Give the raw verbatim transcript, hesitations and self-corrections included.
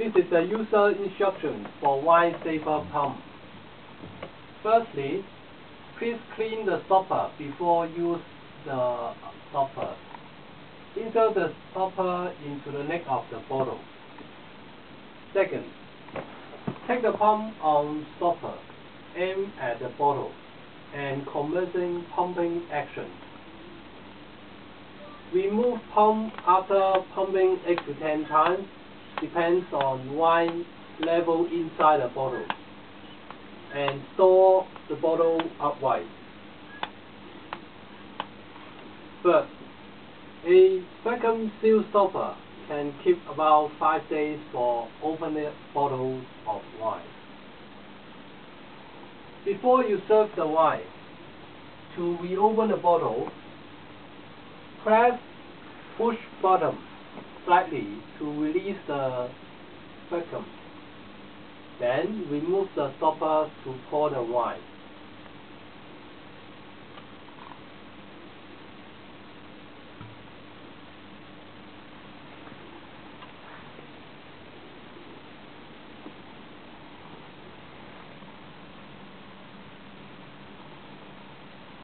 This is a user instruction for WineSaver pump. Firstly, please clean the stopper before use the stopper. Insert the stopper into the neck of the bottle. Second, take the pump on stopper, aim at the bottle, and commencing pumping action. Remove pump after pumping eight to ten times, depends on wine level inside the bottle, and store the bottle upright. Third, a vacuum seal stopper can keep about five days for open bottles of wine. Before you serve the wine, to reopen the bottle, press push button slightly to release the vacuum. Then remove the stopper to pour the wine.